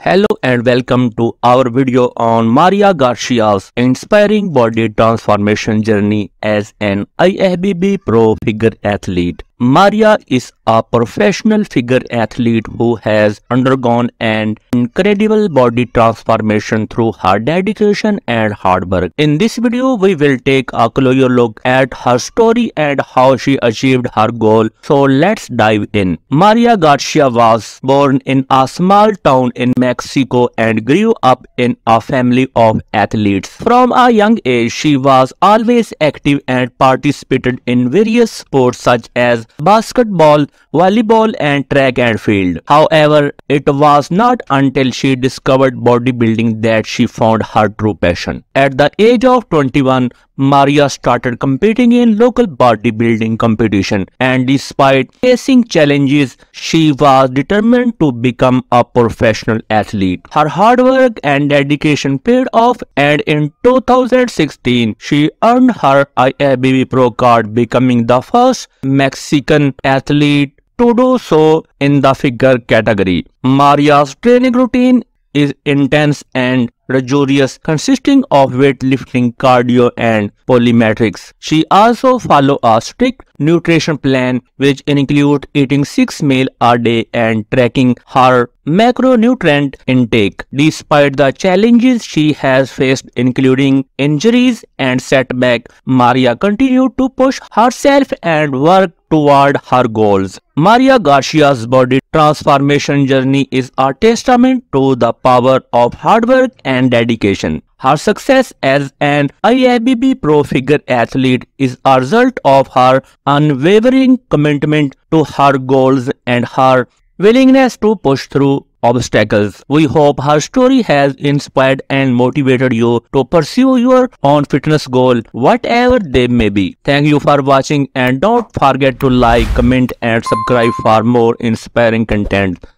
Hello and welcome to our video on Maria Garcia's inspiring body transformation journey as an IFBB pro figure athlete. Maria is a professional figure athlete who has undergone an incredible body transformation through her dedication and hard work. In this video, we will take a closer look at her story and how she achieved her goal. So let's dive in. Maria Garcia was born in a small town in Mexico and grew up in a family of athletes. From a young age, she was always active and participated in various sports such as basketball, volleyball, and track and field. However, it was not until she discovered bodybuilding that she found her true passion. At the age of 21, Maria started competing in local bodybuilding competition, and despite facing challenges, she was determined to become a professional athlete. Her hard work and dedication paid off, and in 2016, she earned her IFBB Pro card, becoming the first Mexican athlete to do so in the figure category. Maria's training routine is intense and rigorous, consisting of weightlifting, cardio, and plyometrics. She also follows a strict nutrition plan, which includes eating 6 meals a day and tracking her macronutrient intake. Despite the challenges she has faced, including injuries and setbacks, Maria continued to push herself and work toward her goals. Maria Garcia's body transformation journey is a testament to the power of hard work and dedication. Her success as an IFBB Pro figure athlete is a result of her unwavering commitment to her goals and her willingness to push through obstacles. We hope her story has inspired and motivated you to pursue your own fitness goal, whatever they may be. Thank you for watching, and don't forget to like, comment, and subscribe for more inspiring content.